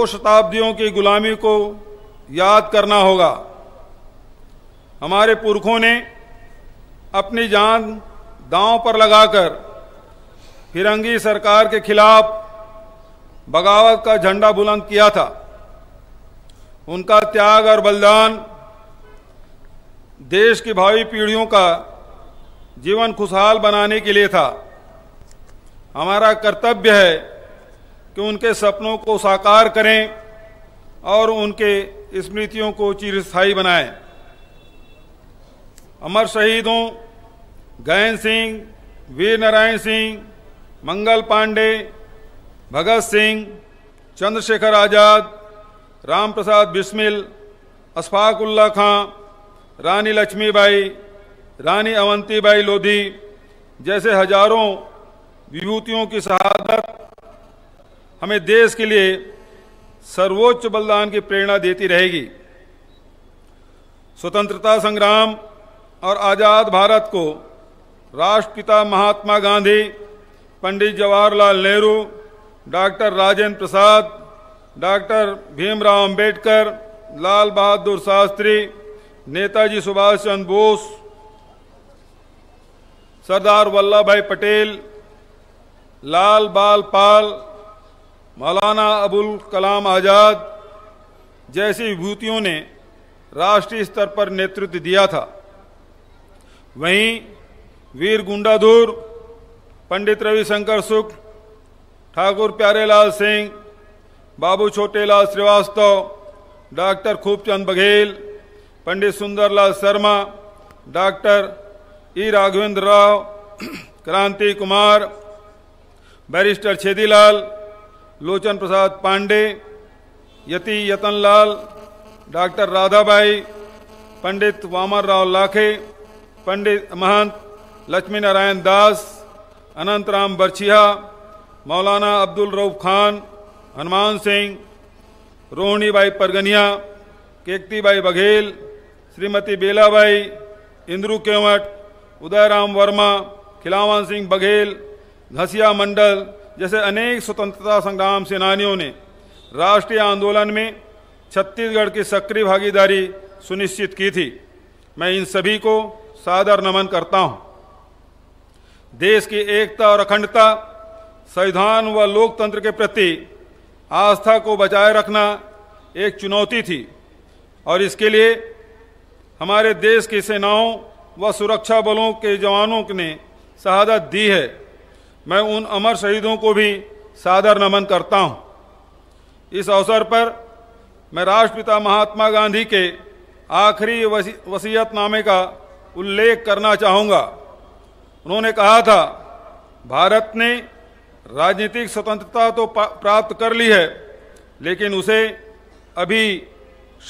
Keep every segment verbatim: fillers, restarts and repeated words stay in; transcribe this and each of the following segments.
दो शताब्दियों की गुलामी को याद करना होगा। हमारे पुरखों ने अपनी जान दांव पर लगाकर फिरंगी सरकार के खिलाफ बगावत का झंडा बुलंद किया था। उनका त्याग और बलिदान देश की भावी पीढ़ियों का जीवन खुशहाल बनाने के लिए था। हमारा कर्तव्य है कि उनके सपनों को साकार करें और उनके स्मृतियों को चिरस्थायी बनाएं। अमर शहीदों गयन सिंह, वीर नारायण सिंह, मंगल पांडे, भगत सिंह, चंद्रशेखर आजाद, राम प्रसाद बिस्मिल, अशफाक उल्ला खां, रानी लक्ष्मी बाई, रानी अवंती बाई लोधी जैसे हजारों विभूतियों की शहादत हमें देश के लिए सर्वोच्च बलिदान की प्रेरणा देती रहेगी। स्वतंत्रता संग्राम और आज़ाद भारत को राष्ट्रपिता महात्मा गांधी, पंडित जवाहरलाल नेहरू, डॉक्टर राजेंद्र प्रसाद, डॉक्टर भीमराव अंबेडकर, लाल बहादुर शास्त्री, नेताजी सुभाष चंद्र बोस, सरदार वल्लभ भाई पटेल, लाल बाल पाल, मौलाना अबुल कलाम आजाद जैसी विभूतियों ने राष्ट्रीय स्तर पर नेतृत्व दिया था। वहीं वीर Gundadhur, Pandit Ravishankar, Sukh Thakur, Pyarelal Singh, Babu Chhotelal Shrivastava, doctor Khubchand Baghel, Pandit Sundarlal Sharma, doctor E Raghavendra Rao, Kranti Kumar, barrister Chhedilal, Lochan Prasad Pandey, Yati Yatanlal, doctor Radhabai, Pandit वामर Rao Lakhe, Pandit Mahant Laxmi Narayan Das, Anant Ram Barchhiya, Maulana Abdul Rauf Khan, Hanuman Singh, Rohini Bai Pargania, Kekti Bai Baghel, Shrimati Belabai, Indru Kewat, Udayram Verma, Khilawan Singh Baghel, Ghasiya Mandal जैसे अनेक स्वतंत्रता संग्राम सेनानियों ने राष्ट्रीय आंदोलन में छत्तीसगढ़ की सक्रिय भागीदारी सुनिश्चित की थी। मैं इन सभी को सादर नमन करता हूं। देश की एकता और अखंडता, संविधान व लोकतंत्र के प्रति आस्था को बचाए रखना एक चुनौती थी और इसके लिए हमारे देश की सेनाओं व सुरक्षा बलों के जवानों ने शहादत दी है। मैं उन अमर शहीदों को भी सादर नमन करता हूं। इस अवसर पर मैं राष्ट्रपिता महात्मा गांधी के आखिरी वसीयतनामे का उल्लेख करना चाहूँगा। उन्होंने कहा था, भारत ने राजनीतिक स्वतंत्रता तो प्राप्त कर ली है, लेकिन उसे अभी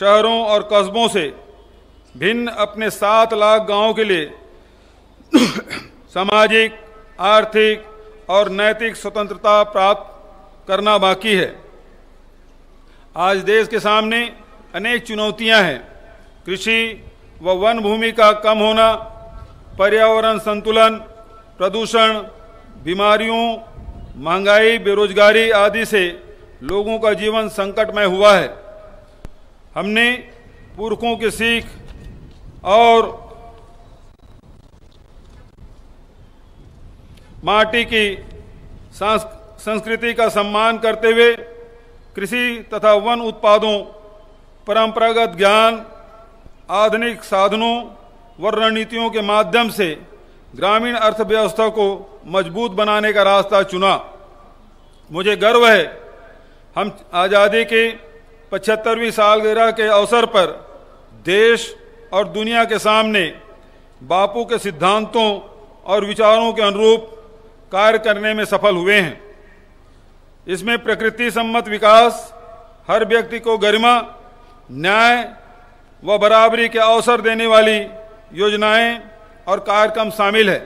शहरों और कस्बों से भिन्न अपने सात लाख गांवों के लिए सामाजिक, आर्थिक और नैतिक स्वतंत्रता प्राप्त करना बाकी है। आज देश के सामने अनेक चुनौतियां हैं। कृषि व वन भूमि का कम होना, पर्यावरण संतुलन, प्रदूषण, बीमारियों, महंगाई, बेरोजगारी आदि से लोगों का जीवन संकटमय हुआ है। हमने पुरखों की सीख और माटी की संस्कृति का सम्मान करते हुए कृषि तथा वन उत्पादों, परंपरागत ज्ञान, आधुनिक साधनों व रणनीतियों के माध्यम से ग्रामीण अर्थव्यवस्था को मजबूत बनाने का रास्ता चुना। मुझे गर्व है, हम आज़ादी के पचहत्तरवीं सालगिरह के अवसर पर देश और दुनिया के सामने बापू के सिद्धांतों और विचारों के अनुरूप कार्य करने में सफल हुए हैं। इसमें प्रकृति सम्मत विकास, हर व्यक्ति को गरिमा, न्याय व बराबरी के अवसर देने वाली योजनाएं और कार्यक्रम शामिल है।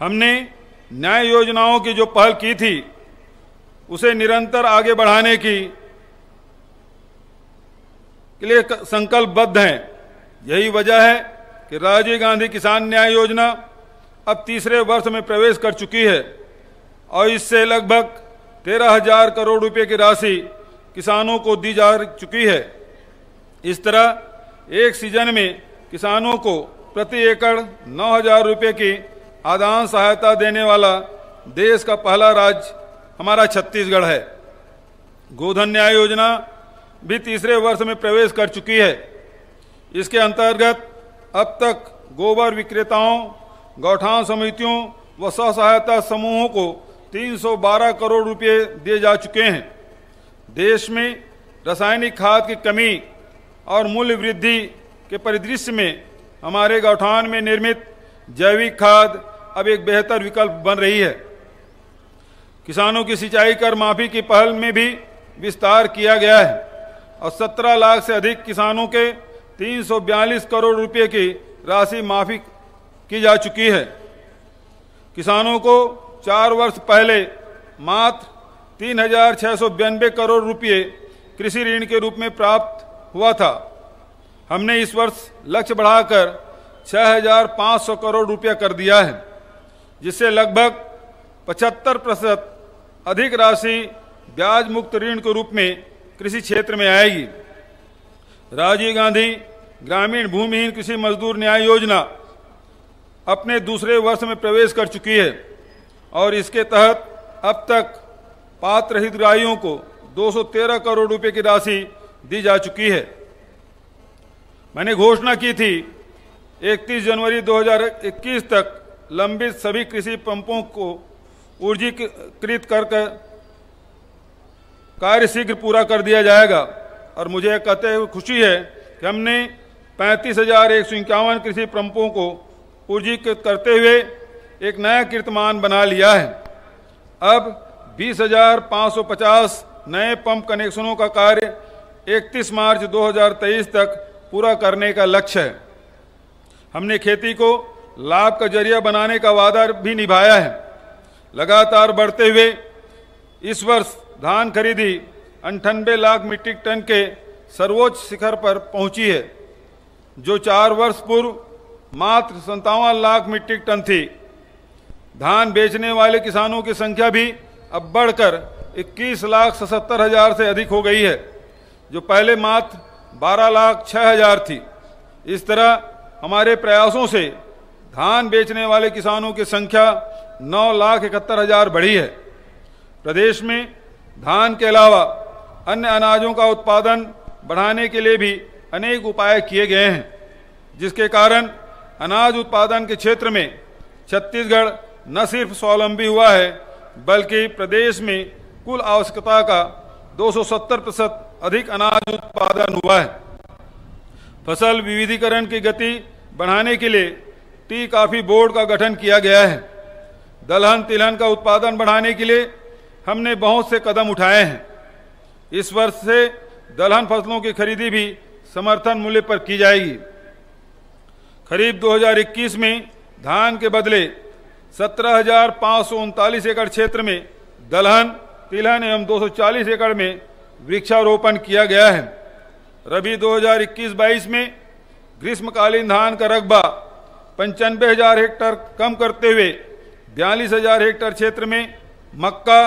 हमने न्याय योजनाओं की जो पहल की थी, उसे निरंतर आगे बढ़ाने की के लिए संकल्पबद्ध हैं। यही वजह है कि राजीव गांधी किसान न्याय योजना अब तीसरे वर्ष में प्रवेश कर चुकी है और इससे लगभग तेरह हजार करोड़ रुपए की राशि किसानों को दी जा चुकी है। इस तरह एक सीजन में किसानों को प्रति एकड़ नौ हजार रुपये की आदान सहायता देने वाला देश का पहला राज्य हमारा छत्तीसगढ़ है। गोधन न्याय योजना भी तीसरे वर्ष में प्रवेश कर चुकी है। इसके अंतर्गत अब तक गोबर विक्रेताओं, गौठान समितियों व स्व सहायता समूहों को तीन सौ बारह करोड़ रुपए दिए जा चुके हैं। देश में रासायनिक खाद की कमी और मूल्य वृद्धि के परिदृश्य में हमारे गौठान में निर्मित जैविक खाद अब एक बेहतर विकल्प बन रही है। किसानों की सिंचाई कर माफी की पहल में भी विस्तार किया गया है और सत्रह लाख से अधिक किसानों के तीन सौ बयालीस करोड़ रुपए की राशि माफी की जा चुकी है। किसानों को चार वर्ष पहले मात्र तीन हजार छः सौ बयानबे करोड़ रुपये कृषि ऋण के रूप में प्राप्त हुआ था। हमने इस वर्ष लक्ष्य बढ़ाकर छः हजार पाँच सौ करोड़ रुपया कर दिया है, जिससे लगभग पचहत्तर प्रतिशत अधिक राशि ब्याज मुक्त ऋण के रूप में कृषि क्षेत्र में आएगी। राजीव गांधी ग्रामीण भूमिहीन कृषि मजदूर न्याय योजना अपने दूसरे वर्ष में प्रवेश कर चुकी है और इसके तहत अब तक पात्र हितग्राहियों को दो सौ तेरह करोड़ रुपए की राशि दी जा चुकी है। मैंने घोषणा की थी इकतीस जनवरी दो हजार इक्कीस तक लंबित सभी कृषि पंपों को ऊर्जीकृत कर कार्य शीघ्र पूरा कर दिया जाएगा और मुझे कहते हुए खुशी है कि हमने पैंतीस हजार एक सौ इक्यावन कृषि पंपों को ऊर्जीकृत करते हुए एक नया कीर्तिमान बना लिया है। अब बीस हजार पाँच सौ पचास नए पंप कनेक्शनों का कार्य इकतीस मार्च दो हजार तेईस तक पूरा करने का लक्ष्य है। हमने खेती को लाभ का जरिया बनाने का वादा भी निभाया है। लगातार बढ़ते हुए इस वर्ष धान खरीदी अंठानबे लाख मीट्रिक टन के सर्वोच्च शिखर पर पहुंची है, जो चार वर्ष पूर्व मात्र संतावन लाख मीट्रिक टन थी। धान बेचने वाले किसानों की संख्या भी अब बढ़कर इक्कीस लाख सतहत्तर हजार से अधिक हो गई है, जो पहले मात्र बारह लाख छह हजार थी। इस तरह हमारे प्रयासों से धान बेचने वाले किसानों की संख्या नौ लाख इकहत्तर हजार बढ़ी है। प्रदेश में धान के अलावा अन्य अनाजों का उत्पादन बढ़ाने के लिए भी अनेक उपाय किए गए हैं, जिसके कारण अनाज उत्पादन के क्षेत्र में छत्तीसगढ़ न सिर्फ स्वावलंबी हुआ है, बल्कि प्रदेश में कुल आवश्यकता का दो सौ सत्तर प्रतिशत अधिक अनाज उत्पादन हुआ है। फसल विविधीकरण की गति बढ़ाने के लिए टी कॉफी बोर्ड का गठन किया गया है। दलहन तिलहन का उत्पादन बढ़ाने के लिए हमने बहुत से कदम उठाए हैं। इस वर्ष से दलहन फसलों की खरीदी भी समर्थन मूल्य पर की जाएगी। खरीफ दो हजार इक्कीस में धान के बदले सत्रह हजार पाँच सौ उनतालीस एकड़ क्षेत्र में दलहन तिलहन एवं दो सौ चालीस एकड़ में वृक्षारोपण किया गया है। रबी दो हजार इक्कीस बाईस में ग्रीष्मकालीन धान का रकबा पंचानबे हजार हेक्टेयर कम करते हुए बयालीस हजार हेक्टेयर क्षेत्र में मक्का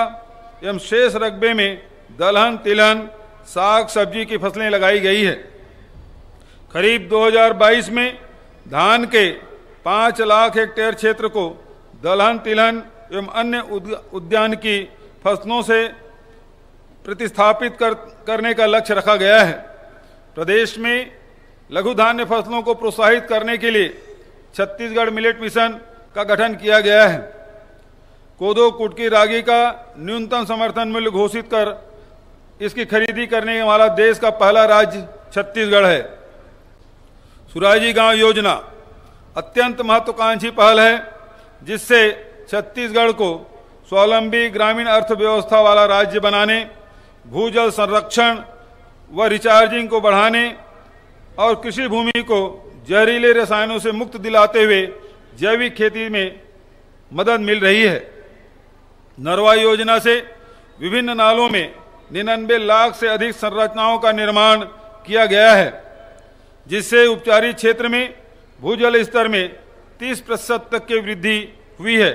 एवं शेष रकबे में दलहन तिलहन साग सब्जी की फसलें लगाई गई है। खरीफ दो हजार बाईस में धान के पाँच लाख हेक्टेयर क्षेत्र को दलहन तिलहन एवं अन्य उद्यान की फसलों से प्रतिस्थापित कर, करने का लक्ष्य रखा गया है। प्रदेश में लघु धान्य फसलों को प्रोत्साहित करने के लिए छत्तीसगढ़ मिलेट मिशन का गठन किया गया है। कोदो कुटकी रागी का न्यूनतम समर्थन मूल्य घोषित कर इसकी खरीदी करने वाला देश का पहला राज्य छत्तीसगढ़ है। सुराजी गांव योजना अत्यंत महत्वाकांक्षी पहल है, जिससे छत्तीसगढ़ को स्वावलंबी ग्रामीण अर्थव्यवस्था वाला राज्य बनाने, भूजल संरक्षण व रिचार्जिंग को बढ़ाने और कृषि भूमि को जहरीले रसायनों से मुक्त दिलाते हुए जैविक खेती में मदद मिल रही है। नरवा योजना से विभिन्न नालों में निन्यानबे लाख से अधिक संरचनाओं का निर्माण किया गया है, जिससे उपचारी क्षेत्र में भूजल स्तर में तीस प्रतिशत तक की वृद्धि हुई है।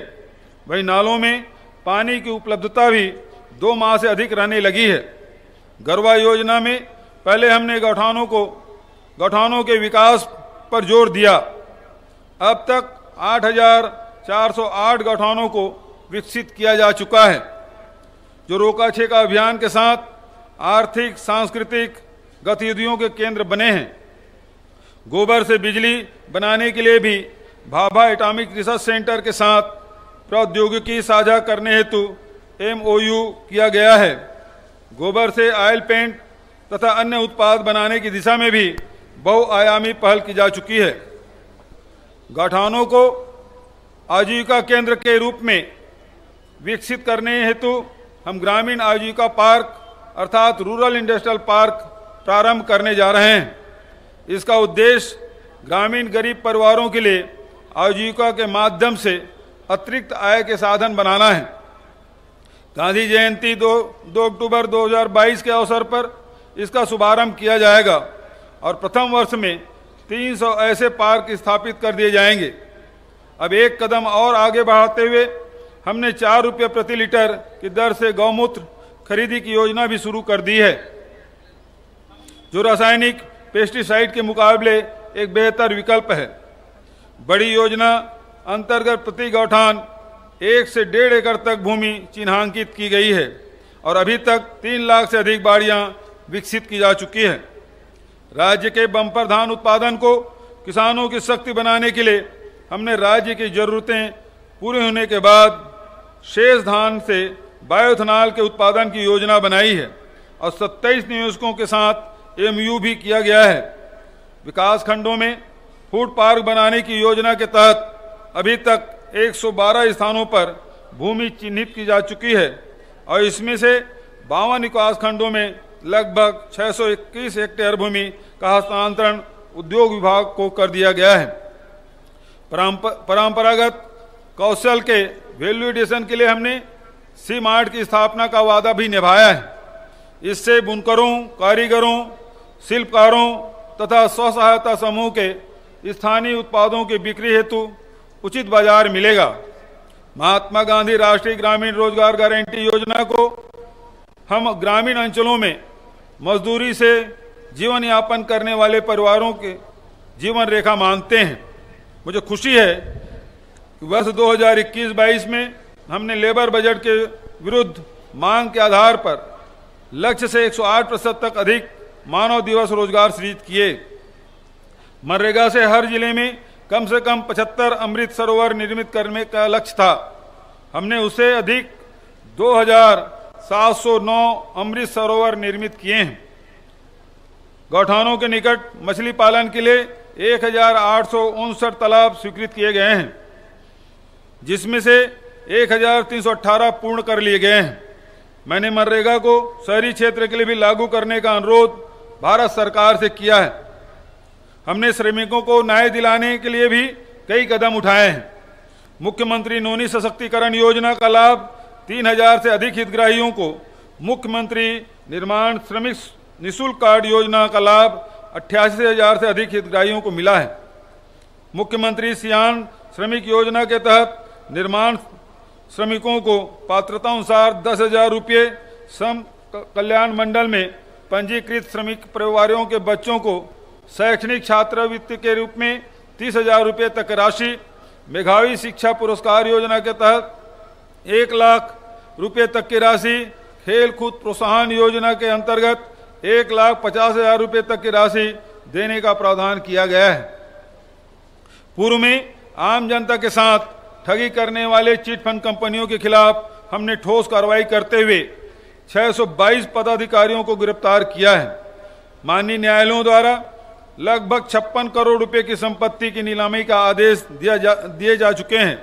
वहीं नालों में पानी की उपलब्धता भी दो माह से अधिक रहने लगी है। गरवा योजना में पहले हमने गौठानों को गौठानों के विकास पर जोर दिया। अब तक आठ हज़ार चार सौ आठ गौठानों को विकसित किया जा चुका है, जो रोकाछेका अभियान के साथ आर्थिक सांस्कृतिक गतिविधियों के केंद्र बने हैं। गोबर से बिजली बनाने के लिए भी भाभा एटॉमिक रिसर्च सेंटर के साथ प्रौद्योगिकी साझा करने हेतु एमओयू किया गया है। गोबर से ऑयल पेंट तथा अन्य उत्पाद बनाने की दिशा में भी बहुआयामी पहल की जा चुकी है। गौठानों को आजीविका केंद्र के रूप में विकसित करने हेतु हम ग्रामीण आजीविका पार्क अर्थात रूरल इंडस्ट्रियल पार्क प्रारंभ करने जा रहे हैं। इसका उद्देश्य ग्रामीण गरीब परिवारों के लिए आजीविका के माध्यम से अतिरिक्त आय के साधन बनाना है। गांधी जयंती दो, दो अक्टूबर दो हज़ार बाईस के अवसर पर इसका शुभारंभ किया जाएगा और प्रथम वर्ष में तीन सौ ऐसे पार्क स्थापित कर दिए जाएंगे। अब एक कदम और आगे बढ़ाते हुए हमने चार रुपये प्रति लीटर की दर से गौमूत्र खरीदी की योजना भी शुरू कर दी है, जो रासायनिक पेस्टिसाइड के मुकाबले एक बेहतर विकल्प है। बड़ी योजना अंतर्गत प्रति गौठान एक से डेढ़ एकड़ तक भूमि चिन्हांकित की गई है और अभी तक तीन लाख से अधिक बाड़ियां विकसित की जा चुकी है। राज्य के बम्पर धान उत्पादन को किसानों की शक्ति बनाने के लिए हमने राज्य की जरूरतें पूरे होने के बाद शेष धान से बायोथेनॉल के उत्पादन की योजना बनाई है और सत्ताईस नियोजकों के साथ एमयू भी किया गया है। विकास खंडों में फूड पार्क बनाने की योजना के तहत अभी तक एक सौ बारह स्थानों पर भूमि चिन्हित की जा चुकी है और इसमें से बावन विकास खंडों में लगभग छह सौ इक्कीस हेक्टेयर भूमि का हस्तांतरण उद्योग विभाग को कर दिया गया है। परंपरागत कौशल के वैल्यू एडिशन के लिए हमने सी मार्ट की स्थापना का वादा भी निभाया है। इससे बुनकरों, कारीगरों, शिल्पकारों तथा स्व सहायता समूह के स्थानीय उत्पादों की बिक्री हेतु उचित बाजार मिलेगा। महात्मा गांधी राष्ट्रीय ग्रामीण रोजगार गारंटी योजना को हम ग्रामीण अंचलों में मजदूरी से जीवन यापन करने वाले परिवारों के जीवन रेखा मानते हैं। मुझे खुशी है कि वर्ष दो हज़ार इक्कीस बाईस में हमने लेबर बजट के विरुद्ध मांग के आधार पर लक्ष्य से एक सौ आठ प्रतिशत तक अधिक मानव दिवस रोजगार सृजित किए। मनरेगा से हर जिले में कम से कम पचहत्तर अमृत सरोवर निर्मित करने का लक्ष्य था। हमने उससे अधिक दो हज़ार सात सौ नौ अमृत सरोवर निर्मित किए हैं। गौठानों के निकट मछली पालन के लिए एक हजार आठ सौ उनसठ तालाब स्वीकृत किए गए हैं, जिसमें से एक हजार तीन सौ अट्ठारह पूर्ण कर लिए गए हैं। मैंने मनरेगा को शहरी क्षेत्र के लिए भी लागू करने का अनुरोध भारत सरकार से किया है। हमने श्रमिकों को न्याय दिलाने के लिए भी कई कदम उठाए हैं। मुख्यमंत्री नोनी सशक्तिकरण योजना का लाभ तीन हज़ार से अधिक हितग्राहियों को, मुख्यमंत्री निर्माण श्रमिक निःशुल्क कार्ड योजना का लाभ अट्ठासी हजार से अधिक हितग्राहियों को मिला है। मुख्यमंत्री सियान श्रमिक योजना के तहत निर्माण श्रमिकों को पात्रता अनुसार दस हजार रुपये, श्रम कल्याण मंडल में पंजीकृत श्रमिक परिवारों के बच्चों को शैक्षणिक छात्रवृत्ति के रूप में तीस हजार रुपये तक राशि, मेघावी शिक्षा पुरस्कार योजना के तहत एक लाख रुपये तक की राशि, खेल कूद प्रोत्साहन योजना के अंतर्गत एक लाख पचास हजार रुपये तक की राशि देने का प्रावधान किया गया है। पूर्व में आम जनता के साथ ठगी करने वाले चिटफंड कंपनियों के खिलाफ हमने ठोस कार्रवाई करते हुए छह सौ बाईस पदाधिकारियों को गिरफ्तार किया है। माननीय न्यायालयों द्वारा लगभग छप्पन करोड़ रुपए की संपत्ति की नीलामी का आदेश दिया जा दिए जा चुके हैं,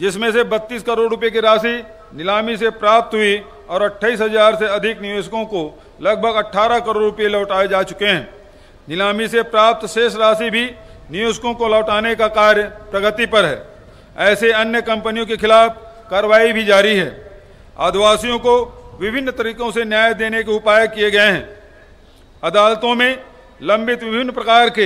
जिसमें से बत्तीस करोड़ रुपए की राशि नीलामी से प्राप्त हुई और अट्ठाईस हजार से अधिक निवेशकों को लगभग अट्ठारह करोड़ रुपये लौटाए जा चुके हैं। नीलामी से प्राप्त शेष राशि भी निवेशकों को लौटाने का कार्य प्रगति पर है। ऐसे अन्य कंपनियों के खिलाफ कार्रवाई भी जारी है। आदिवासियों को विभिन्न तरीकों से न्याय देने के उपाय किए गए हैं। अदालतों में लंबित विभिन्न प्रकार के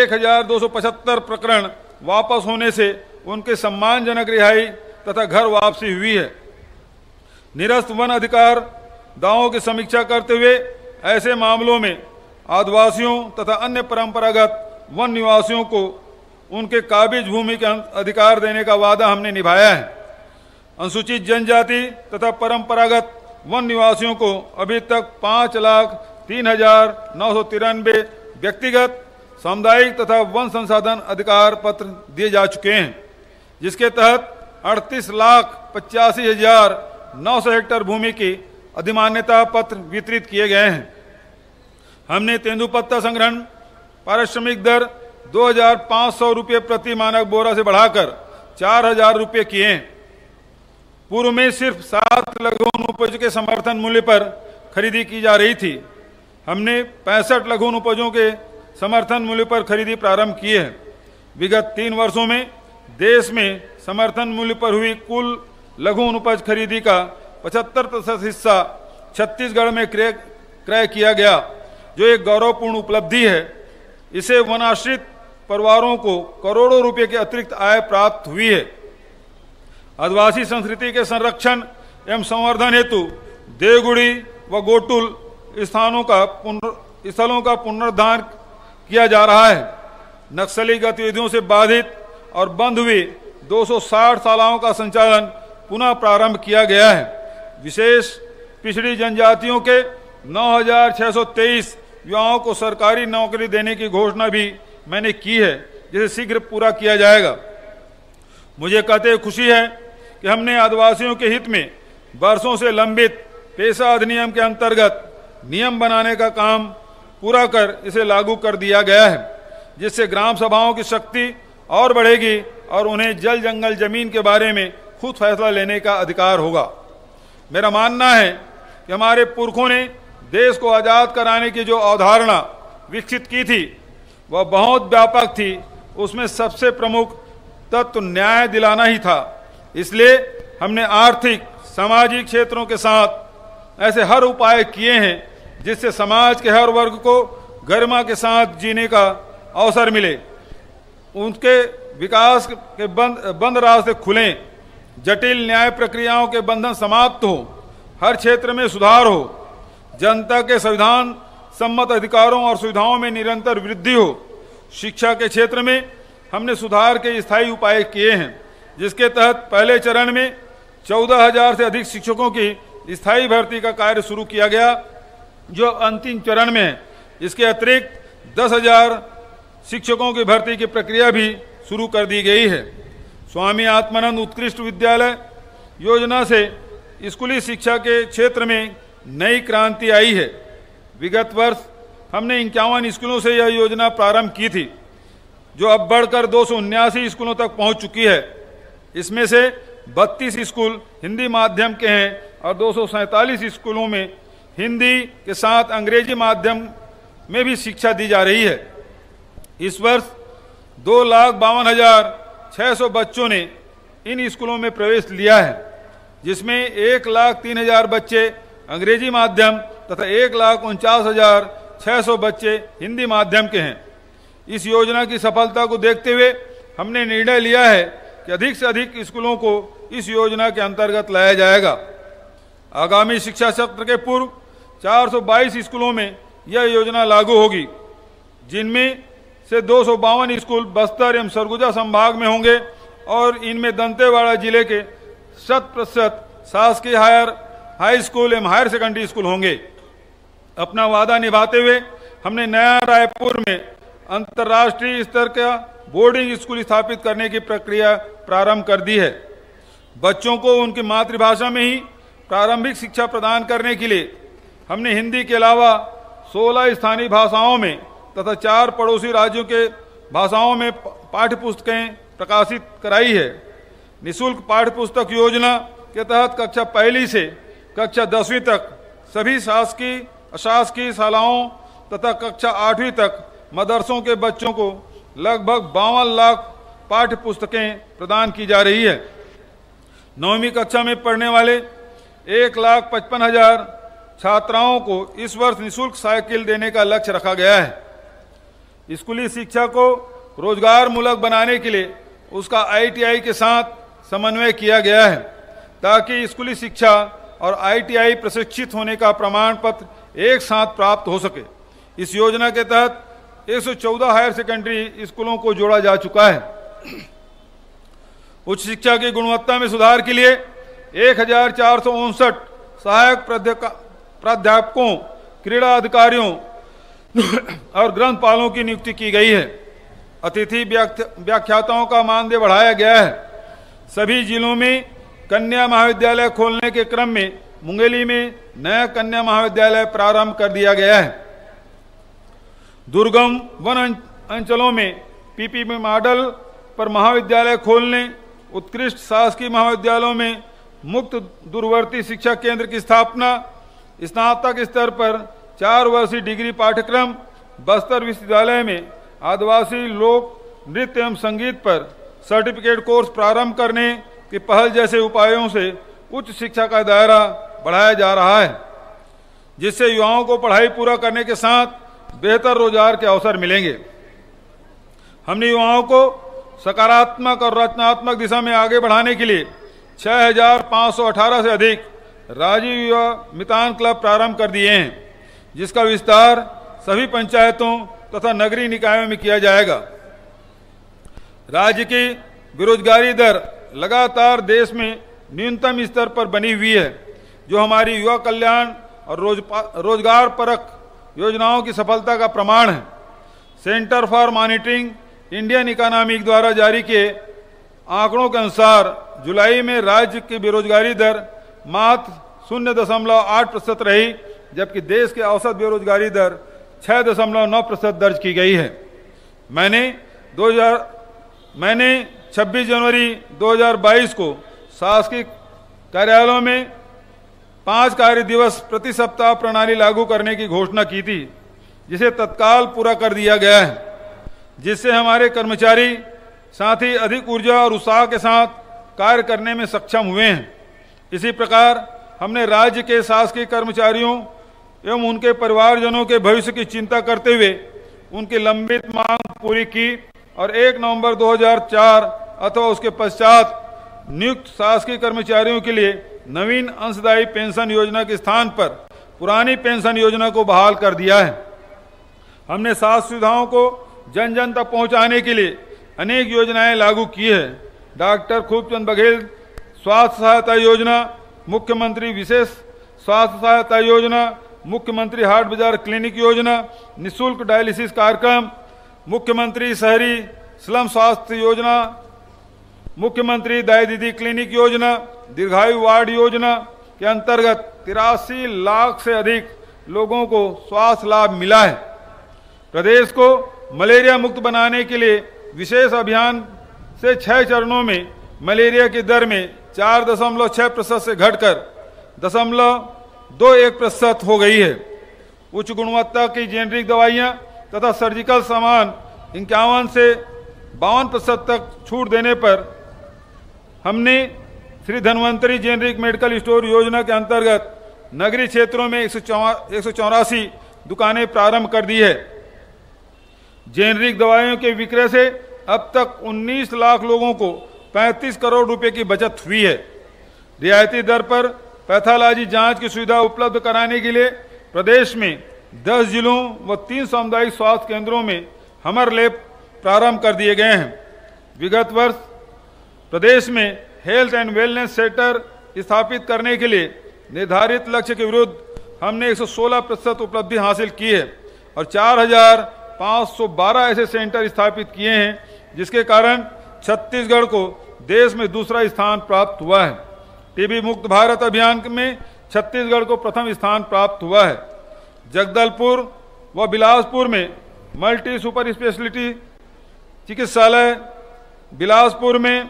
एक हजार दो सौ पचहत्तर प्रकरण वापस होने से उनके सम्मानजनक रिहाई तथा घर वापसी हुई है। निरस्त वन अधिकार दावों की समीक्षा करते हुए ऐसे मामलों में आदिवासियों तथा अन्य परंपरागत वन निवासियों को उनके काबिज भूमि के अधिकार देने का वादा हमने निभाया है। अनुसूचित जनजाति तथा परंपरागत वन निवासियों को अभी तक पाँच लाख तीन हजार नौ सौ तिरानवे व्यक्तिगत, सामुदायिक तथा वन संसाधन अधिकार पत्र दिए जा चुके हैं, जिसके तहत अड़तीस लाख पचासी हजार नौ सौ हेक्टेयर भूमि की अधिमान्यता पत्र वितरित किए गए हैं। हमने तेंदुपत्ता संग्रहण पारिश्रमिक दर दो हजार पाँच सौ रुपये प्रति मानक बोरा से बढ़ाकर चार हजार रुपये किए। पूर्व में सिर्फ सात लघु उपज के समर्थन मूल्य पर खरीदी की जा रही थी, हमने पैंसठ लघु उपजों के समर्थन मूल्य पर खरीदी प्रारंभ की है। विगत तीन वर्षों में देश में समर्थन मूल्य पर हुई कुल लघु उपज खरीदी का पचहत्तर प्रतिशत हिस्सा छत्तीसगढ़ में क्रय क्रय किया गया, जो एक गौरवपूर्ण उपलब्धि है। इसे वनाश्रित परिवारों को करोड़ों रुपए की अतिरिक्त आय प्राप्त हुई है। आदिवासी संस्कृति के संरक्षण एवं संवर्धन हेतु देवगुड़ी व गोटुल स्थानों का पुनर् स्थलों का पुनरुद्धार किया जा रहा है। नक्सली गतिविधियों से बाधित और बंद हुई दो सौ साठ शालाओं का संचालन पुनः प्रारंभ किया गया है। विशेष पिछड़ी जनजातियों के नौ हजार छह सौ तेईस युवाओं को सरकारी नौकरी देने की घोषणा भी मैंने की है, जिसे शीघ्र पूरा किया जाएगा। मुझे कहते खुशी है कि हमने आदिवासियों के हित में वर्षों से लंबित पेशा अधिनियम के अंतर्गत नियम बनाने का काम पूरा कर इसे लागू कर दिया गया है, जिससे ग्राम सभाओं की शक्ति और बढ़ेगी और उन्हें जल, जंगल, जमीन के बारे में खुद फैसला लेने का अधिकार होगा। मेरा मानना है कि हमारे पुरखों ने देश को आज़ाद कराने की जो अवधारणा विकसित की थी वह बहुत व्यापक थी। उसमें सबसे प्रमुख तत्व न्याय दिलाना ही था। इसलिए हमने आर्थिक, सामाजिक क्षेत्रों के साथ ऐसे हर उपाय किए हैं जिससे समाज के हर वर्ग को गरिमा के साथ जीने का अवसर मिले, उनके विकास के बंद बंद रास्ते खुलें, जटिल न्याय प्रक्रियाओं के बंधन समाप्त हो, हर क्षेत्र में सुधार हो, जनता के संविधान सम्मत अधिकारों और सुविधाओं में निरंतर वृद्धि हो। शिक्षा के क्षेत्र में हमने सुधार के स्थायी उपाय किए हैं, जिसके तहत पहले चरण में चौदह हजार से अधिक शिक्षकों की स्थायी भर्ती का कार्य शुरू किया गया, जो अंतिम चरण में है। इसके अतिरिक्त दस हजार शिक्षकों की भर्ती की प्रक्रिया भी शुरू कर दी गई है। स्वामी आत्मानंद उत्कृष्ट विद्यालय योजना से स्कूली शिक्षा के क्षेत्र में नई क्रांति आई है। विगत वर्ष हमने इक्यावन स्कूलों से यह योजना प्रारंभ की थी, जो अब बढ़कर दो सौ उन्यासी स्कूलों तक पहुंच चुकी है। इसमें से बत्तीस स्कूल हिंदी माध्यम के हैं और दो सौ सैंतालीस स्कूलों में हिंदी के साथ अंग्रेजी माध्यम में भी शिक्षा दी जा रही है। इस वर्ष दो लाख बावन हजार छः सौ बच्चों ने इन स्कूलों में प्रवेश लिया है, जिसमें एक लाख तीन हजार बच्चे अंग्रेजी माध्यम तथा एक लाख उनचास हजार छः सौ बच्चे हिंदी माध्यम के हैं। इस योजना की सफलता को देखते हुए हमने निर्णय लिया है कि अधिक से अधिक स्कूलों को इस योजना के अंतर्गत लाया जाएगा। आगामी शिक्षा सत्र के पूर्व चार सौ बाईस स्कूलों में यह योजना लागू होगी, जिनमें से दो सौ बावन स्कूल बस्तर एवं सरगुजा संभाग में होंगे और इनमें दंतेवाड़ा जिले के शत प्रतिशत शासकीय हायर हाई स्कूल एवं हायर सेकेंडरी स्कूल होंगे। अपना वादा निभाते हुए हमने नया रायपुर में अंतर्राष्ट्रीय स्तर का बोर्डिंग स्कूल स्थापित करने की प्रक्रिया प्रारंभ कर दी है। बच्चों को उनकी मातृभाषा में ही प्रारंभिक शिक्षा प्रदान करने के लिए हमने हिंदी के अलावा सोलह स्थानीय भाषाओं में तथा चार पड़ोसी राज्यों के भाषाओं में पाठ्य पुस्तकें प्रकाशित कराई है। निःशुल्क पाठ्य पुस्तक योजना के तहत कक्षा पहली से कक्षा दसवीं तक सभी शासकीय अशासकीय शालाओं तथा कक्षा आठवीं तक मदरसों के बच्चों को लगभग बावन लाख पाठ्य पुस्तकें प्रदान की जा रही है। नौवीं कक्षा में पढ़ने वाले एक लाख पचपन हजार छात्राओं को इस वर्ष निःशुल्क साइकिल देने का लक्ष्य रखा गया है। स्कूली शिक्षा को रोजगार मूलक बनाने के लिए उसका आई टी आई के साथ समन्वय किया गया है, ताकि स्कूली शिक्षा और आई टी आई प्रशिक्षित होने का प्रमाण पत्र एक साथ प्राप्त हो सके। इस योजना के तहत एक सौ चौदह हायर सेकेंडरी स्कूलों को जोड़ा जा चुका है। उच्च शिक्षा की गुणवत्ता में सुधार के लिए एक हजार चार सौ उनसठ सहायक प्राध्यापकों, क्रीड़ा अधिकारियों और ग्रंथपालों की नियुक्ति की गई है। अतिथि व्याख्याताओं का मानदेय बढ़ाया गया है। सभी जिलों में कन्या महाविद्यालय खोलने के क्रम में मुंगेली में नया कन्या महाविद्यालय प्रारंभ कर दिया गया है। दुर्गम वन अंचलों में पी पी पी मॉडल पर महाविद्यालय खोलने, उत्कृष्ट शासकीय महाविद्यालयों में मुक्त दूरवर्ती शिक्षा केंद्र की स्थापना, स्नातक स्तर पर चार वर्षीय डिग्री पाठ्यक्रम, बस्तर विश्वविद्यालय में आदिवासी लोक नृत्य एवं संगीत पर सर्टिफिकेट कोर्स प्रारंभ करने की पहल जैसे उपायों से उच्च शिक्षा का दायरा बढ़ाया जा रहा है, जिससे युवाओं को पढ़ाई पूरा करने के साथ बेहतर रोजगार के अवसर मिलेंगे। हमने युवाओं को सकारात्मक और रचनात्मक दिशा में आगे बढ़ाने के लिए छः हजार पाँच सौ अठारह से अधिक राजीव युवा मितान क्लब प्रारंभ कर दिए हैं, जिसका विस्तार सभी पंचायतों तथा नगरीय निकायों में किया जाएगा। राज्य की बेरोजगारी दर लगातार देश में न्यूनतम स्तर पर बनी हुई है, जो हमारी युवा कल्याण और रोज रोजगार परक योजनाओं की सफलता का प्रमाण है। Centre for monitoring Indian economic द्वारा जारी किए आंकड़ों के अनुसार जुलाई में राज्य की बेरोजगारी दर मात्र शून्य दशमलव आठ प्रतिशत रही, जबकि देश की औसत बेरोजगारी दर छः दशमलव नौ प्रतिशत दर्ज की गई है। मैंने दो हजार मैंने छब्बीस जनवरी दो हजार बाईस को शासकीय कार्यालयों में पाँच कार्य दिवस प्रति सप्ताह प्रणाली लागू करने की घोषणा की थी, जिसे तत्काल पूरा कर दिया गया है, जिससे हमारे कर्मचारी साथी अधिक ऊर्जा और उत्साह के साथ कार्य करने में सक्षम हुए हैं। इसी प्रकार हमने राज्य के शासकीय कर्मचारियों एवं उनके परिवारजनों के भविष्य की चिंता करते हुए उनकी लंबित मांग पूरी की और एक नवंबर दो हजार चार अथवा उसके पश्चात नियुक्त शासकीय कर्मचारियों के लिए नवीन अंशदायी पेंशन योजना के स्थान पर पुरानी पेंशन योजना को बहाल कर दिया है। हमने स्वास्थ्य सुविधाओं को जन जन तक पहुंचाने के लिए अनेक योजनाएं लागू की है। डॉक्टर खूबचंद बघेल स्वास्थ्य सहायता योजना, मुख्यमंत्री विशेष स्वास्थ्य सहायता योजना, मुख्यमंत्री हाट बाजार क्लिनिक योजना, निःशुल्क डायलिसिस कार्यक्रम, मुख्यमंत्री शहरी स्लम स्वास्थ्य योजना, मुख्यमंत्री दाई दीदी क्लिनिक योजना, दीर्घायु वार्ड योजना के अंतर्गत तिरासी लाख से अधिक लोगों को स्वास्थ्य लाभ मिला है। प्रदेश को मलेरिया मुक्त बनाने के लिए विशेष अभियान से छः चरणों में मलेरिया की दर में चार दशमलव छः प्रतिशत से घटकर दशमलव दो एक प्रतिशत हो गई है। उच्च गुणवत्ता की जेनरिक दवाइयाँ तथा सर्जिकल सामान इक्यावन से बावन प्रतिशत तक छूट देने पर हमने Shri Dhanvantari generic medical store योजना के अंतर्गत नगरीय क्षेत्रों में एक सौ चौरासी दुकानें प्रारंभ कर दी है। जेनरिक दवाइयों के विक्रय से अब तक उन्नीस लाख लोगों को पैंतीस करोड़ रुपए की बचत हुई है। रियायती दर पर पैथोलॉजी जांच की सुविधा उपलब्ध कराने के लिए प्रदेश में दस जिलों व तीन सामुदायिक स्वास्थ्य केंद्रों में हमर लैब प्रारंभ कर दिए गए हैं। विगत वर्ष प्रदेश में हेल्थ एंड वेलनेस सेंटर स्थापित करने के लिए निर्धारित लक्ष्य के विरुद्ध हमने एक सौ सोलह प्रतिशत उपलब्धि हासिल की है और चार हजार पाँच सौ बारह ऐसे सेंटर स्थापित किए हैं, जिसके कारण छत्तीसगढ़ को देश में दूसरा स्थान प्राप्त हुआ है। टीबी मुक्त भारत अभियान में छत्तीसगढ़ को प्रथम स्थान प्राप्त हुआ है। जगदलपुर व बिलासपुर में मल्टी सुपर स्पेशलिटी चिकित्सालय, बिलासपुर में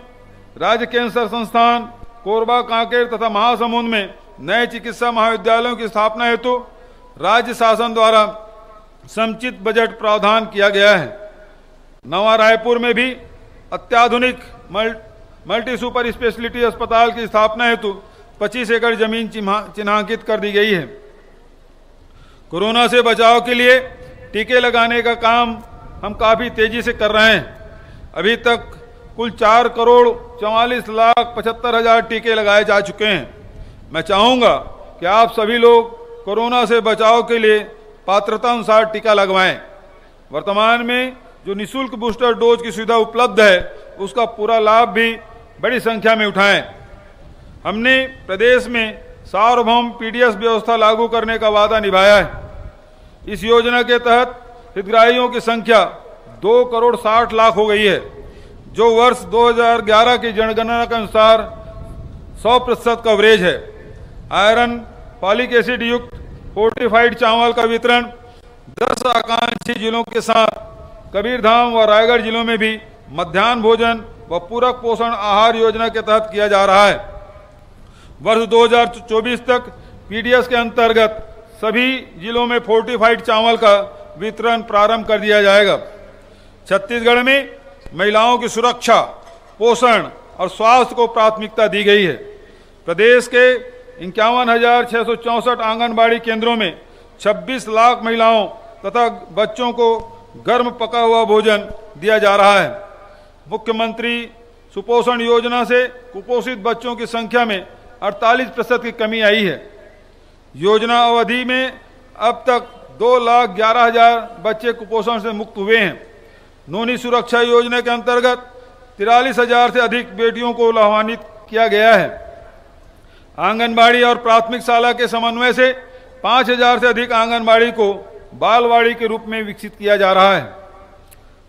राज्य कैंसर संस्थान, कोरबा, कांकेर तथा महासमुंद में नए चिकित्सा महाविद्यालयों की स्थापना हेतु राज्य शासन द्वारा समुचित बजट प्रावधान किया गया है। नवा रायपुर में भी अत्याधुनिक मल्टी सुपर स्पेशलिटी अस्पताल की स्थापना हेतु पच्चीस एकड़ जमीन चिन्हांकित कर दी गई है। कोरोना से बचाव के लिए टीके लगाने का काम हम काफ़ी तेजी से कर रहे हैं। अभी तक कुल चार करोड़ चौवालीस लाख पचहत्तर हज़ार टीके लगाए जा चुके हैं। मैं चाहूँगा कि आप सभी लोग कोरोना से बचाव के लिए पात्रता अनुसार टीका लगवाएं। वर्तमान में जो निःशुल्क बूस्टर डोज की सुविधा उपलब्ध है उसका पूरा लाभ भी बड़ी संख्या में उठाएं। हमने प्रदेश में सार्वभौम पीडीएस व्यवस्था लागू करने का वादा निभाया है। इस योजना के तहत हितग्राहियों की संख्या दो करोड़ साठ लाख हो गई है, जो वर्ष दो हज़ार ग्यारह की जनगणना के अनुसार सौ प्रतिशत कवरेज है। आयरन, पॉलिक एसिड युक्त फोर्टिफाइड चावल का वितरण दस आकांक्षी जिलों के साथ कबीरधाम व रायगढ़ जिलों में भी मध्यान्ह भोजन व पूरक पोषण आहार योजना के तहत किया जा रहा है। वर्ष दो हज़ार चौबीस तक पीडीएस के अंतर्गत सभी जिलों में फोर्टिफाइड चावल का वितरण प्रारंभ कर दिया जाएगा। छत्तीसगढ़ में महिलाओं की सुरक्षा, पोषण और स्वास्थ्य को प्राथमिकता दी गई है। प्रदेश के इक्यावन हजार छः सौ चौंसठ आंगनबाड़ी केंद्रों में छब्बीस लाख महिलाओं तथा बच्चों को गर्म पका हुआ भोजन दिया जा रहा है। मुख्यमंत्री सुपोषण योजना से कुपोषित बच्चों की संख्या में अड़तालीस प्रतिशत की कमी आई है। योजना अवधि में अब तक दो लाख ग्यारह हजार बच्चे कुपोषण से मुक्त हुए हैं। नोनी सुरक्षा योजना के अंतर्गत तिरालीस हजार से अधिक बेटियों को लाभान्वित किया गया है। आंगनबाड़ी और प्राथमिक शाला के समन्वय से पाँच हजार से अधिक आंगनबाड़ी को बालवाड़ी के रूप में विकसित किया जा रहा है।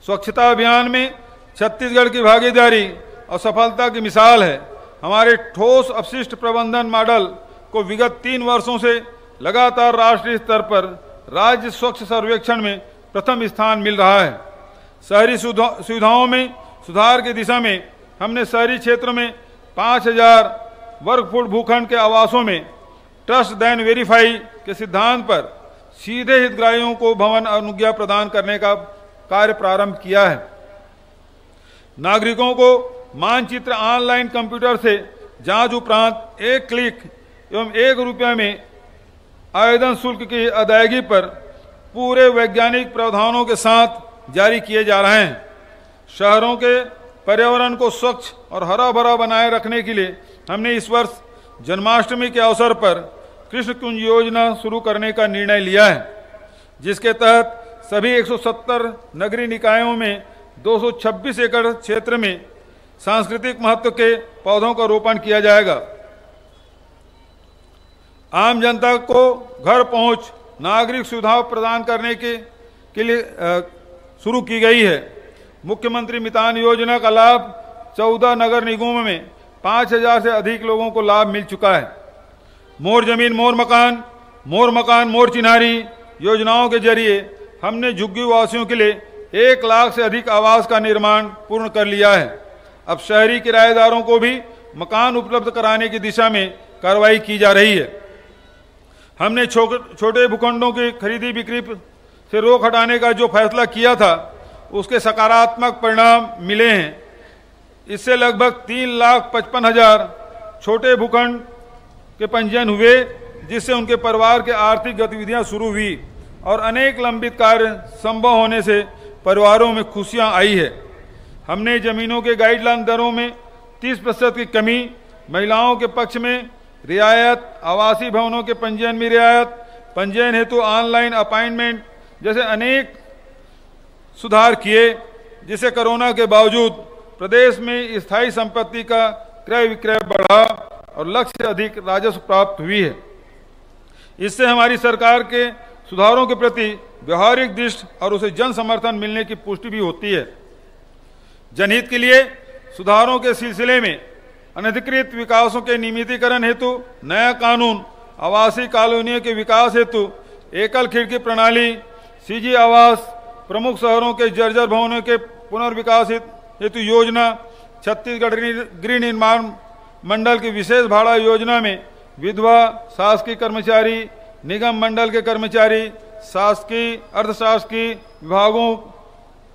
स्वच्छता अभियान में छत्तीसगढ़ की भागीदारी और सफलता की मिसाल है। हमारे ठोस अपशिष्ट प्रबंधन मॉडल को विगत तीन वर्षों से लगातार राष्ट्रीय स्तर पर राज्य स्वच्छ सर्वेक्षण में प्रथम स्थान मिल रहा है। शहरी सुविधाओं में सुधार की दिशा में हमने शहरी क्षेत्र में पाँच हजार वर्ग फुट भूखंड के आवासों में ट्रस्ट दैन वेरीफाई के सिद्धांत पर सीधे हितग्राहियों को भवन अनुज्ञा प्रदान करने का कार्य प्रारंभ किया है। नागरिकों को मानचित्र ऑनलाइन कंप्यूटर से जांच उपरांत एक क्लिक एवं एक रुपये में आवेदन शुल्क की अदायगी पर पूरे वैज्ञानिक प्रावधानों के साथ जारी किए जा रहे हैं। शहरों के पर्यावरण को स्वच्छ और हरा भरा बनाए रखने के लिए हमने इस वर्ष जन्माष्टमी के अवसर पर कृष्ण कुंज योजना शुरू करने का निर्णय लिया है, जिसके तहत सभी एक सौ सत्तर नगरीय निकायों में दो सौ छब्बीस एकड़ क्षेत्र में सांस्कृतिक महत्व के पौधों का रोपण किया जाएगा। आम जनता को घर पहुंच नागरिक सुविधा प्रदान करने के, के लिए शुरू की गई है। मुख्यमंत्री मितान योजना का लाभ चौदह नगर निगमों में पाँच हजार से अधिक लोगों को लाभ मिल चुका है। मोर जमीन मोर मकान, मोर मकान मोर चिन्हारी योजनाओं के जरिए हमने झुग्गी वासियों के लिए एक लाख से अधिक आवास का निर्माण पूर्ण कर लिया है। अब शहरी किराएदारों को भी मकान उपलब्ध कराने की दिशा में कार्रवाई की जा रही है। हमने छोटे भूखंडों की खरीदी बिक्री से रोक हटाने का जो फैसला किया था उसके सकारात्मक परिणाम मिले हैं। इससे लगभग तीन लाख पचपन हजार छोटे भूखंड के पंजीयन हुए, जिससे उनके परिवार के आर्थिक गतिविधियां शुरू हुई और अनेक लंबित कार्य संभव होने से परिवारों में खुशियां आई है। हमने जमीनों के गाइडलाइन दरों में तीस प्रतिशत की कमी, महिलाओं के पक्ष में रियायत, आवासीय भवनों के पंजीयन में रियायत, पंजीयन हेतु ऑनलाइन अपॉइंटमेंट जैसे अनेक सुधार किए, जिससे कोरोना के बावजूद प्रदेश में स्थायी संपत्ति का क्रय विक्रय बढ़ा और लक्ष्य से अधिक राजस्व प्राप्त हुई है। इससे हमारी सरकार के सुधारों के प्रति व्यवहारिक दृष्टि और उसे जन समर्थन मिलने की पुष्टि भी होती है। जनहित के लिए सुधारों के सिलसिले में अनधिकृत विकासों के नियमितीकरण हेतु नया कानून, आवासीय कॉलोनियों के विकास हेतु एकल खिड़की प्रणाली, सीजी आवास, प्रमुख शहरों के जर्जर भवनों के पुनर्विकास हेतु योजना, छत्तीसगढ़ गृह निर्माण मंडल की विशेष भाड़ा योजना में विधवा, शासकीय कर्मचारी, निगम मंडल के कर्मचारी, शासकीय अर्धशासकीय विभागों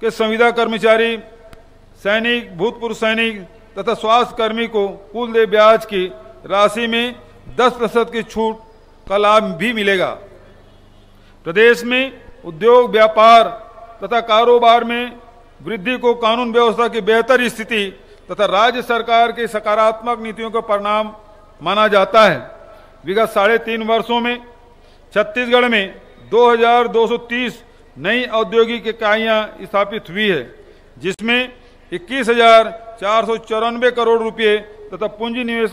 के संविदा कर्मचारी, सैनिक, भूतपूर्व सैनिक तथा स्वास्थ्य कर्मी को कुल देय ब्याज की राशि में दस प्रतिशत की छूट का लाभ भी मिलेगा। प्रदेश में उद्योग, व्यापार तथा कारोबार में वृद्धि को कानून व्यवस्था की बेहतर स्थिति तथा राज्य सरकार के सकारात्मक नीतियों का परिणाम माना जाता है। विगत साढ़े तीन वर्षों में छत्तीसगढ़ में दो हज़ार दो सौ तीस नई औद्योगिक इकाइयाँ स्थापित हुई है, जिसमें इक्कीस हजार चार सौ चौरानवे करोड़ रुपये तथा पूंजी निवेश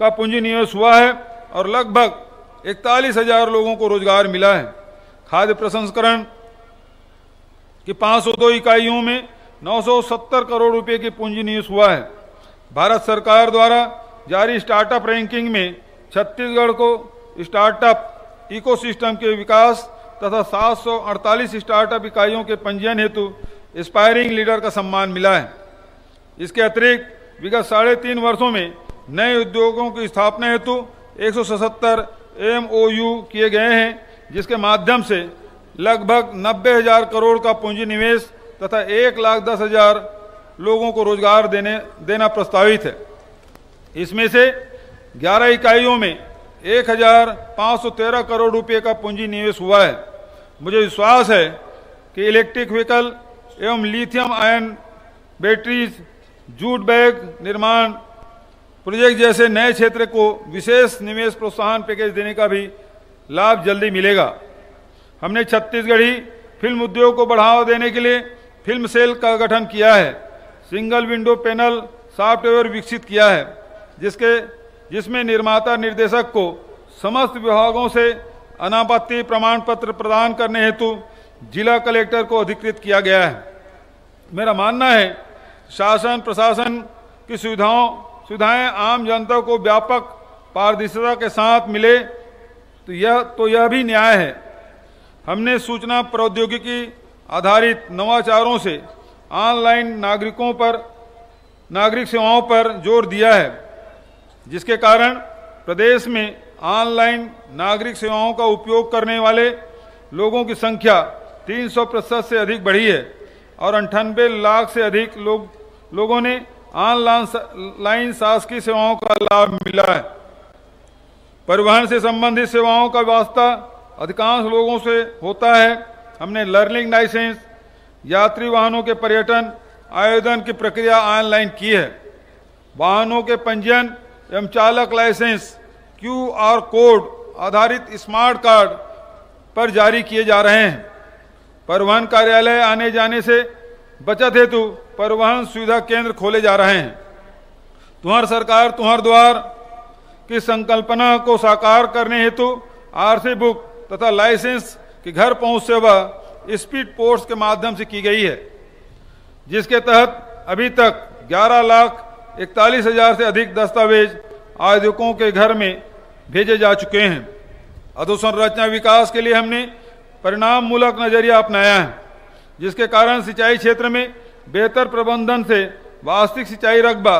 का पूंजी निवेश हुआ है और लगभग इकतालीस हजार लोगों को रोजगार मिला है। खाद्य प्रसंस्करण की पाँच सौ दो इकाइयों में नौ सौ सत्तर करोड़ रुपये की पूंजी निवेश हुआ है। भारत सरकार द्वारा जारी स्टार्टअप रैंकिंग में छत्तीसगढ़ को स्टार्टअप इकोसिस्टम के विकास तथा सात सौ अड़तालीस स्टार्टअप इकाइयों के पंजीयन हेतु इंस्पायरिंग लीडर का सम्मान मिला है। इसके अतिरिक्त विगत साढ़े तीन वर्षों में नए उद्योगों की स्थापना हेतु एक सौ सतहत्तर एम ओ यू किए गए हैं, जिसके माध्यम से लगभग नब्बे हजार करोड़ का पूंजी निवेश तथा एक लाख दस हजार लोगों को रोजगार देने देना प्रस्तावित है। इसमें से ग्यारह इकाइयों में एक हजार पाँच सौ तेरह करोड़ रुपए का पूंजी निवेश हुआ है। मुझे विश्वास है कि इलेक्ट्रिक व्हीकल एवं lithium ion batteries, jute bag निर्माण प्रोजेक्ट जैसे नए क्षेत्र को विशेष निवेश प्रोत्साहन पैकेज देने का भी लाभ जल्दी मिलेगा। हमने छत्तीसगढ़ी फिल्म उद्योग को बढ़ावा देने के लिए फिल्म सेल का गठन किया है। सिंगल विंडो पैनल सॉफ्टवेयर विकसित किया है, जिसके जिसमें निर्माता निर्देशक को समस्त विभागों से अनापत्ति प्रमाण पत्र प्रदान करने हेतु जिला कलेक्टर को अधिकृत किया गया है। मेरा मानना है शासन प्रशासन की सुविधाओं सुविधाएं आम जनता को व्यापक पारदर्शिता के साथ मिले तो यह तो यह भी न्याय है। हमने सूचना प्रौद्योगिकी आधारित नवाचारों से ऑनलाइन नागरिकों पर नागरिक सेवाओं पर जोर दिया है, जिसके कारण प्रदेश में ऑनलाइन नागरिक सेवाओं का उपयोग करने वाले लोगों की संख्या तीन सौ प्रतिशत से अधिक बढ़ी है और अंठानवे लाख से अधिक लोग लोगों ने ऑनलाइन शासकीय सेवाओं का लाभ मिला है। परिवहन से संबंधित सेवाओं का वास्ता अधिकांश लोगों से होता है। हमने लर्निंग लाइसेंस, यात्री वाहनों के पर्यटन आयोजन की प्रक्रिया ऑनलाइन की है। वाहनों के पंजीयन एवं चालक लाइसेंस क्यूआर कोड आधारित स्मार्ट कार्ड पर जारी किए जा रहे हैं। परिवहन कार्यालय आने जाने से बचत हेतु परिवहन सुविधा केंद्र खोले जा रहे हैं। तुम्हार सरकार तुम्हार द्वार की संकल्पना को साकार करने हेतु आरसी बुक तथा लाइसेंस की घर पहुंच सेवा स्पीड पोस्ट के माध्यम से की गई है, जिसके तहत अभी तक ग्यारह लाख इकतालीस हजार से अधिक दस्तावेज आवेदकों के घर में भेजे जा चुके हैं। अधोसंरचना विकास के लिए हमने परिणाम मूलक नजरिया अपनाया है, जिसके कारण सिंचाई क्षेत्र में बेहतर प्रबंधन से वास्तविक सिंचाई रकबा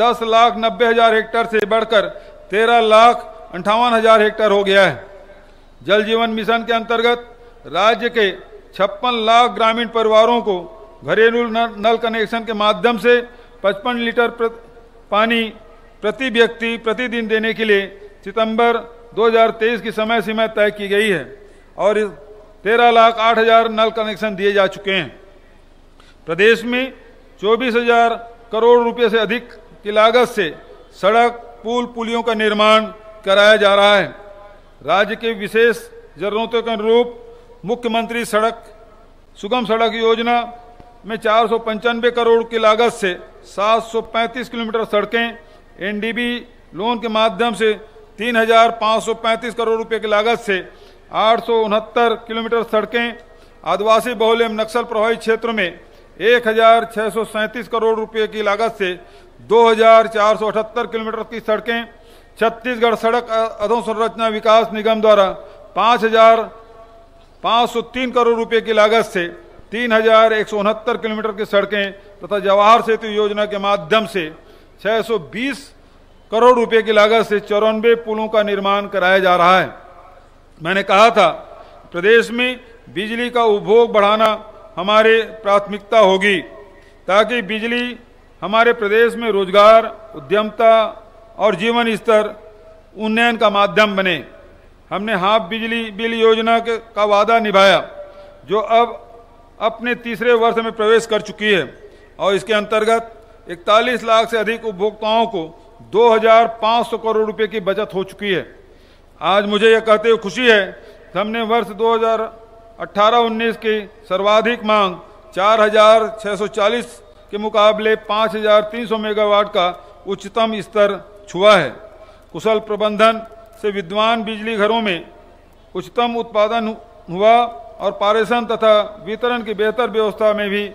दस लाख नब्बे हजार हेक्टेयर से बढ़कर तेरह लाख अंठावन हजार हेक्टेयर हो गया है। जल जीवन मिशन के अंतर्गत राज्य के छप्पन लाख ग्रामीण परिवारों को घरेलू नल कनेक्शन के माध्यम से पचपन लीटर प्रत, पानी प्रति व्यक्ति प्रतिदिन देने के लिए सितंबर दो हज़ार तेईस की समय सीमा तय की गई है और तेरह लाख आठ हजार नल कनेक्शन दिए जा चुके हैं। प्रदेश में चौबीस हजार करोड़ रुपए से अधिक की लागत से सड़क, पुल, पुलियों का निर्माण कराया जा रहा है। राज्य के विशेष जरूरतों के अनुरूप मुख्यमंत्री सड़क सुगम सड़क योजना में चार सौ पंचानवे करोड़ की लागत से सात सौ पैंतीस किलोमीटर सड़कें, एनडीबी लोन के माध्यम से तीन हजार पाँच सौ पैंतीस करोड़ रुपए की लागत से आठ सौ उनहत्तर किलोमीटर सड़कें, आदिवासी बहुल एवं नक्सल प्रभावित क्षेत्र में एक हजार छः सौ सैंतीस करोड़ रुपए की लागत से दो हजार चार सौ अठहत्तर किलोमीटर की सड़कें, छत्तीसगढ़ सड़क अधोसंरचना विकास निगम द्वारा पाँच हजार पाँच सौ तीन करोड़ रुपए की लागत से तीन हजार एक सौ उनहत्तर किलोमीटर की सड़कें तथा जवाहर सेतु योजना के माध्यम से छः सौ बीस करोड़ रुपए की लागत से चौरानवे पुलों का निर्माण कराया जा रहा है। मैंने कहा था प्रदेश में बिजली का उपभोग बढ़ाना हमारी प्राथमिकता होगी, ताकि बिजली हमारे प्रदेश में रोजगार, उद्यमता और जीवन स्तर उन्नयन का माध्यम बने। हमने हाफ बिजली बिल योजना के, का वादा निभाया, जो अब अपने तीसरे वर्ष में प्रवेश कर चुकी है और इसके अंतर्गत इकतालीस लाख से अधिक उपभोक्ताओं को दो हजार पाँच सौ करोड़ रुपए की बचत हो चुकी है। आज मुझे यह कहते हुए खुशी है कि हमने वर्ष दो हज़ार अठारह उन्नीस की सर्वाधिक मांग चार हज़ार छह सौ चालीस के मुकाबले पाँच हज़ार तीन सौ मेगावाट का उच्चतम स्तर छुआ है। कुशल प्रबंधन से विद्वान बिजली घरों में उच्चतम उत्पादन हुआ और पारेषण तथा वितरण की बेहतर व्यवस्था में भी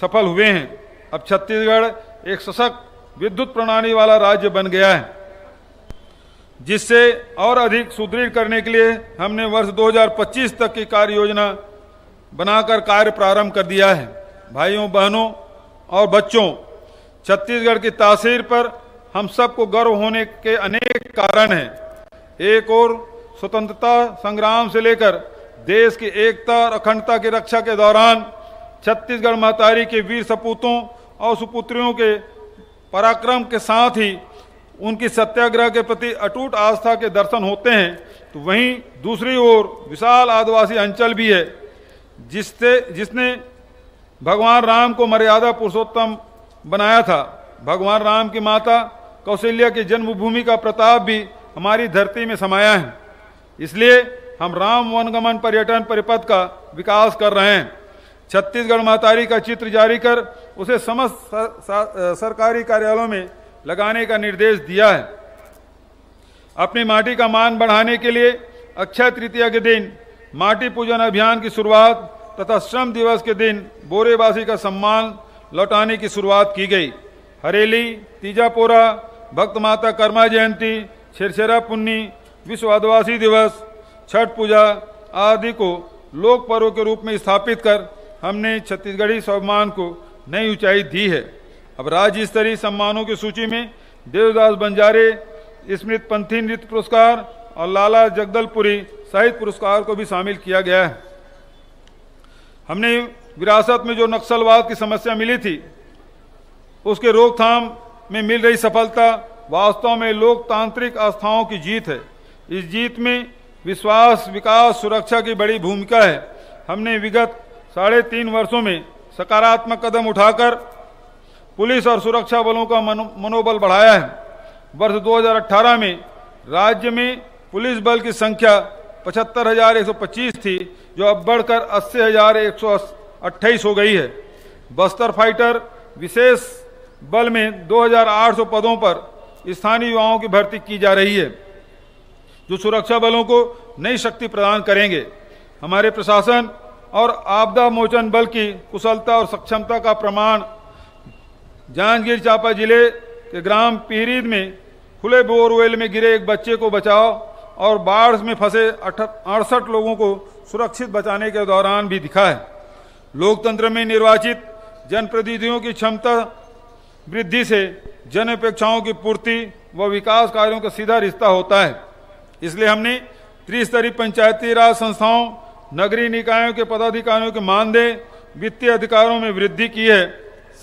सफल हुए हैं। अब छत्तीसगढ़ एक सशक्त विद्युत प्रणाली वाला राज्य बन गया है, जिससे और अधिक सुदृढ़ करने के लिए हमने वर्ष दो हज़ार पच्चीस तक की कार्य योजना बनाकर कार्य प्रारंभ कर दिया है। भाइयों, बहनों और बच्चों, छत्तीसगढ़ की तासीर पर हम सबको गर्व होने के अनेक कारण हैं। एक और स्वतंत्रता संग्राम से लेकर देश की एकता और अखंडता की रक्षा के दौरान छत्तीसगढ़ महतारी के वीर सपूतों और सुपुत्रियों के पराक्रम के साथ ही उनकी सत्याग्रह के प्रति अटूट आस्था के दर्शन होते हैं, तो वहीं दूसरी ओर विशाल आदिवासी अंचल भी है, जिससे जिसने भगवान राम को मर्यादा पुरुषोत्तम बनाया था। भगवान राम की माता कौशल्या की जन्मभूमि का प्रताप भी हमारी धरती में समाया है। इसलिए हम राम वनगमन पर्यटन परिपथ का विकास कर रहे हैं। छत्तीसगढ़ महतारी का चित्र जारी कर उसे समस्त सरकारी कार्यालयों में लगाने का निर्देश दिया है। अपनी माटी का मान बढ़ाने के लिए अक्षय तृतीया के दिन माटी पूजन अभियान की शुरुआत तथा श्रम दिवस के दिन बोरेवासी का सम्मान लौटाने की शुरुआत की गई। हरेली, तीजापोरा, भक्त माता कर्मा जयंती, छेरछेरा पुन्नी, विश्व आदिवासी दिवस, छठ पूजा आदि को लोक पर्व के रूप में स्थापित कर हमने छत्तीसगढ़ी सम्मान को नई ऊंचाई दी है। अब राज्य स्तरीय सम्मानों की सूची में देवदास बंजारे स्मृत पंथी नृत्य पुरस्कार और लाला जगदलपुरी साहित्य पुरस्कार को भी शामिल किया गया है। हमने विरासत में जो नक्सलवाद की समस्या मिली थी, उसके रोकथाम में मिल रही सफलता वास्तव में लोकतांत्रिक आस्थाओं की जीत है। इस जीत में विश्वास, विकास, सुरक्षा की बड़ी भूमिका है। हमने विगत साढ़े तीन वर्षों में सकारात्मक कदम उठाकर पुलिस और सुरक्षा बलों का मनोबल बढ़ाया है। वर्ष दो हज़ार अठारह में राज्य में पुलिस बल की संख्या पचहत्तर हज़ार एक सौ पच्चीस थी, जो अब बढ़कर अस्सी हज़ार एक सौ अट्ठाईस हो गई है। बस्तर फाइटर विशेष बल में दो हज़ार आठ सौ पदों पर स्थानीय युवाओं की भर्ती की जा रही है, जो सुरक्षा बलों को नई शक्ति प्रदान करेंगे। हमारे प्रशासन और आपदा मोचन बल की कुशलता और सक्षमता का प्रमाण जांजगीर चांपा जिले के ग्राम पीरीद में खुले बोरवेल में गिरे एक बच्चे को बचाओ और बाढ़ में फंसे अड़सठ लोगों को सुरक्षित बचाने के दौरान भी दिखा है। लोकतंत्र में निर्वाचित जनप्रतिनिधियों की क्षमता वृद्धि से जन अपेक्षाओं की पूर्ति व विकास कार्यों का सीधा रिश्ता होता है। इसलिए हमने त्रिस्तरीय पंचायती राज संस्थाओं, नगरीय निकायों के पदाधिकारियों के मानदेय, वित्तीय अधिकारों में वृद्धि की है।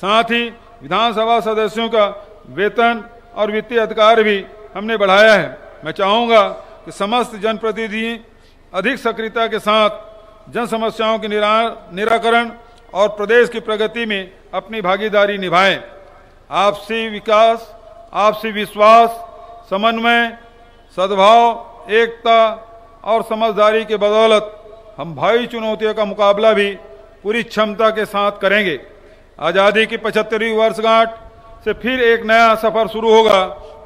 साथ ही विधानसभा सदस्यों का वेतन और वित्तीय अधिकार भी हमने बढ़ाया है। मैं चाहूँगा कि समस्त जनप्रतिनिधि अधिक सक्रियता के साथ जन समस्याओं के निराकरण और प्रदेश की प्रगति में अपनी भागीदारी निभाएं। आपसी विकास, आपसी विश्वास, समन्वय, सद्भाव, एकता और समझदारी के बदौलत हम भावी चुनौतियों का मुकाबला भी पूरी क्षमता के साथ करेंगे। आज़ादी की पचहत्तरवीं वर्षगांठ से फिर एक नया सफ़र शुरू होगा,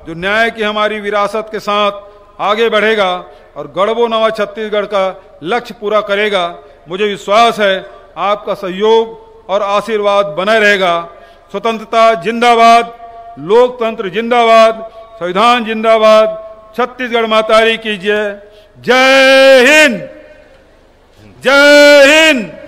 जो न्याय की हमारी विरासत के साथ आगे बढ़ेगा और गढ़बो नवा छत्तीसगढ़ का लक्ष्य पूरा करेगा। मुझे विश्वास है आपका सहयोग और आशीर्वाद बना रहेगा। स्वतंत्रता जिंदाबाद, लोकतंत्र जिंदाबाद, संविधान जिंदाबाद, छत्तीसगढ़ मातारी की जय। जय हिंद, जय हिंद।